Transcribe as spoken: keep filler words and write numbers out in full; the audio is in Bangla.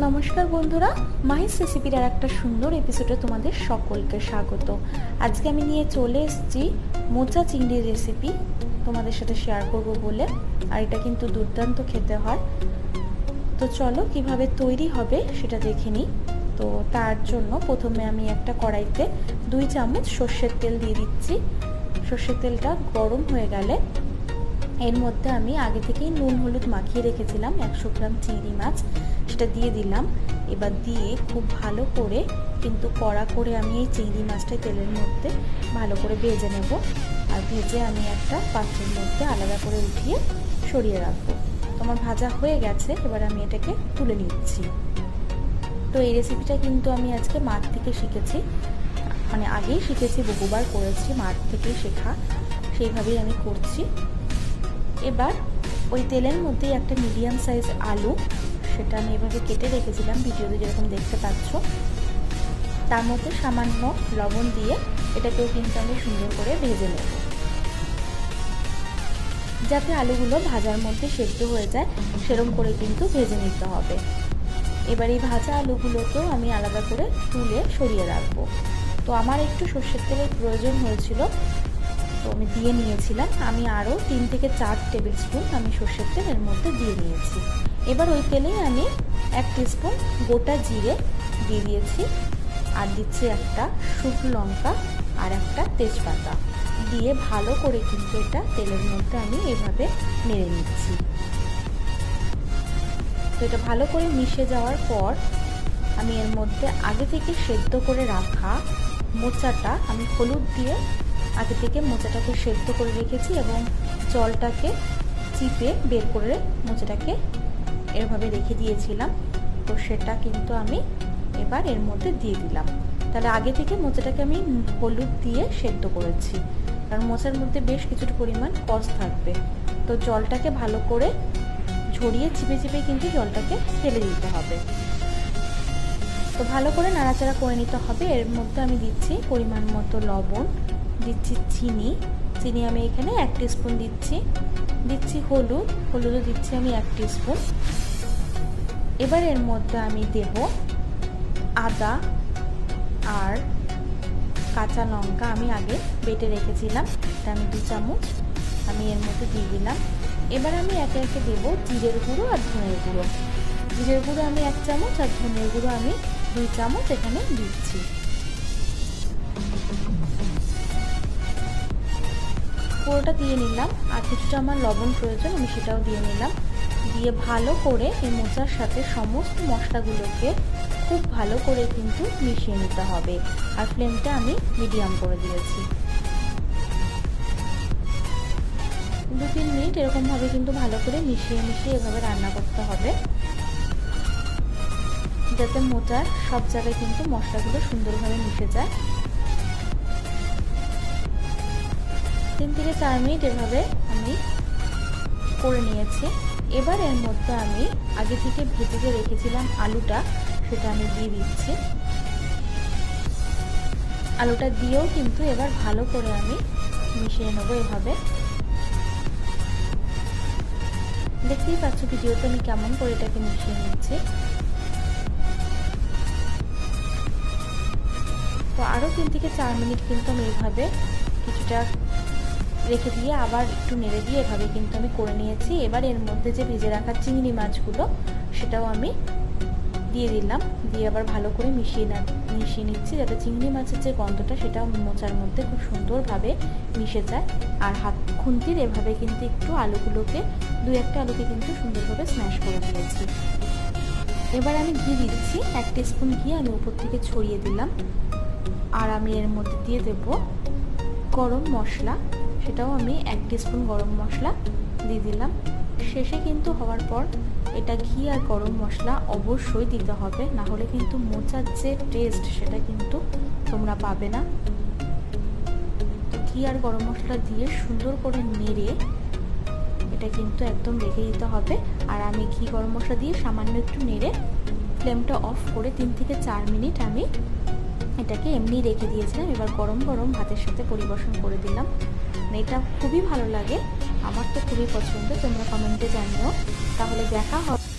नमस्कार बंधुरा माहिस रेसिपिर आरेकटा सुंदर एपिसोडे तुम्हादेर सकलके स्वागत। आजके आमि निये चले एसेछि मोचा चिंगड़िर रेसिपि तुम्हादेर साथे शेयर करबो बोले, आर एटा किन्तु दुर्दान्त खेते हय। तो चलो किभाबे तैरी हबे सेटा देखे निई। तो तार जोन्नो प्रथमे आमि एकटा कड़ाइते दुई चामच सर्षेर तेल दिये दिच्छि। सर्षेर तेलटा गरम हये गेले एर मध्य आमि आगे थेकेई नुन हलुद माखिये रेखेछिलाम एकशो ग्राम चिंगड़ी माछ সেটা দিয়ে দিলাম। এবার দিয়ে খুব ভালো করে কিন্তু কড়া করে আমি এই চিংড়ি মাছটা তেলের মধ্যে ভালো করে ভেজে নেব। আর ভেজে আমি একটা পাত্রের মধ্যে আলাদা করে উঠিয়ে সরিয়ে রাখবো। তোমার ভাজা হয়ে গেছে, এবার আমি এটাকে তুলে নিচ্ছি। তো এই রেসিপিটা কিন্তু আমি আজকে মার থেকে শিখেছি, মানে আগেই শিখেছি, বহুবার করেছি, মার থেকেই শেখা, সেইভাবেই আমি করছি। এবার ওই তেলের মধ্যে একটা মিডিয়াম সাইজ আলু সেটা আমি এভাবে কেটে রেখেছিলাম ভিডিওতে যেরকম দেখতে পাচ্ছ, তার মধ্যে সামান্য লবণ দিয়ে এটাকেও কিন্তু আমি সুন্দর করে ভেজে নেব যাতে আলুগুলো ভাজার মধ্যে সেদ্ধ হয়ে যায়, সেরকম করে কিন্তু ভেজে নিতে হবে। এবার এই ভাজা আলুগুলোকেও আমি আলাদা করে তুলে সরিয়ে রাখবো। তো আমার একটু সর্ষের তেলের প্রয়োজন হয়েছিল, তো আমি দিয়ে নিয়েছিলাম। আমি আরও তিন থেকে চার টেবিল স্পুন আমি সর্ষের তেলের মধ্যে দিয়ে নিয়েছি। এবার ওই তেলেই আমি এক টিস্পুন গোটা জিরে দিয়ে দিয়েছি, আর দিচ্ছি একটা শুকনো লঙ্কা আর একটা তেজপাতা দিয়ে ভালো করে কিন্তু এটা তেলের মধ্যে আমি এভাবে নেড়ে নিচ্ছি। তো এটা ভালো করে মিশে যাওয়ার পর আমি এর মধ্যে আগে থেকে সেদ্ধ করে রাখা মোচাটা আমি হলুদ দিয়ে আগে থেকে মোচাটাকে সেদ্ধ করে রেখেছি এবং জলটাকে চিপে বের করে মোচাটাকে এভাবে রেখে দিয়েছিলাম। তো সেটা কিন্তু আমি এবার এর মধ্যে দিয়ে দিলাম। তাহলে আগে থেকে মোচাটাকে আমি হলুদ দিয়ে সেদ্ধ করেছি, কারণ মোচার মধ্যে বেশ কিছুটা পরিমাণ কষ থাকবে। তো জলটাকে ভালো করে ঝরিয়ে চিপে চিপে কিন্তু জলটাকে ফেলে দিতে হবে। তো ভালো করে নাড়াচাড়া করে নিতে হবে। এর মধ্যে আমি দিচ্ছি পরিমাণ মতো লবণ, দিচ্ছি চিনি, চিনি আমি এখানে এক টিস্পুন দিচ্ছি, দিচ্ছি হলুদ, হলুদও দিচ্ছি আমি এক টিস্পুন। এবার এর মধ্যে আমি দেব আদা আর কাঁচা লঙ্কা, আমি আগে বেটে রেখেছিলাম, এটা আমি দু চামচ আমি এর মধ্যে দিয়ে দিলাম। এবার আমি একে একে দেব জিরের গুঁড়ো আর ধনের গুঁড়ো। জিরের গুঁড়ো আমি এক চামচ আর ধনের গুঁড়ো আমি দুই চামচ এখানে দিচ্ছি। পুরোটা দিয়ে নিলাম, আর কিছুটা আমার লবণ প্রয়োজন, আমি সেটাও দিয়ে নিলাম। দিয়ে ভালো করে এই মোচার সাথে সমস্ত মশলাগুলোকে খুব ভালো করে কিন্তু মিশিয়ে নিতে হবে। আর ফ্লেমটা আমি মিডিয়াম করে দিয়েছি। দু তিন মিনিট এরকমভাবে কিন্তু ভালো করে মিশিয়ে মিশিয়ে এভাবে রান্না করতে হবে যাতে মোচার সব জায়গায় কিন্তু মশলাগুলো সুন্দরভাবে মিশে যায়। তিন থেকে চার মিনিট এভাবে আমি করে নিয়েছি। এবার এর মধ্যে আমি আগে থেকে ভেজে রেখেছিলাম আলুটা, সেটা আমি দিয়ে দিচ্ছি। আলুটা দিয়েও কিন্তু এবার ভালো করে আমি মিশিয়ে নেবো এভাবে। দেখতেই পাচ্ছ ভিডিওতে আমি কেমন করে এটাকে মিশিয়ে নিচ্ছি। তো আরও তিন থেকে চার মিনিট কিন্তু আমি এভাবে কিছুটা রেখে দিয়ে আবার একটু নেড়ে দিয়ে এভাবে কিন্তু আমি করে নিয়েছি। এবার এর মধ্যে যে ভেজে রাখা চিংড়ি মাছগুলো সেটাও আমি দিয়ে দিলাম, দিয়ে আবার ভালো করে মিশিয়ে না মিশিয়ে নিচ্ছি যাতে চিংড়ি মাছের যে গন্ধটা সেটাও মোচার মধ্যে খুব সুন্দরভাবে মিশে যায়। আর হাত খুন্তির এভাবে কিন্তু একটু আলুগুলোকে দু একটা আলুকে কিন্তু সুন্দরভাবে স্ম্যাশ করে দিয়েছি। এবার আমি ঘি দিচ্ছি, এক টিস্পুন ঘি আমি উপর থেকে ছড়িয়ে দিলাম। আর আমি এর মধ্যে দিয়ে দেব গরম মশলা, সেটাও আমি এক টিস্পুন গরম মশলা দিয়ে দিলাম। শেষে কিন্তু হওয়ার পর এটা ঘি আর গরম মশলা অবশ্যই দিতে হবে, না হলে কিন্তু মোচার যে টেস্ট সেটা কিন্তু তোমরা পাবে না। তো ঘি আর গরম মশলা দিয়ে সুন্দর করে নেড়ে এটা কিন্তু একদম রেখে দিতে হবে। আর আমি ঘি গরম মশলা দিয়ে সামান্য একটু নেড়ে ফ্লেমটা অফ করে তিন থেকে চার মিনিট আমি এটাকে এমনি রেখে দিয়েছিলাম। এবার গরম গরম ভাতের সাথে পরিবেশন করে দিলাম। এটা খুবই ভালো লাগে, আমার তো খুবই পছন্দ। তোমরা কমেন্টে জানিও। তাহলে দেখা হবে।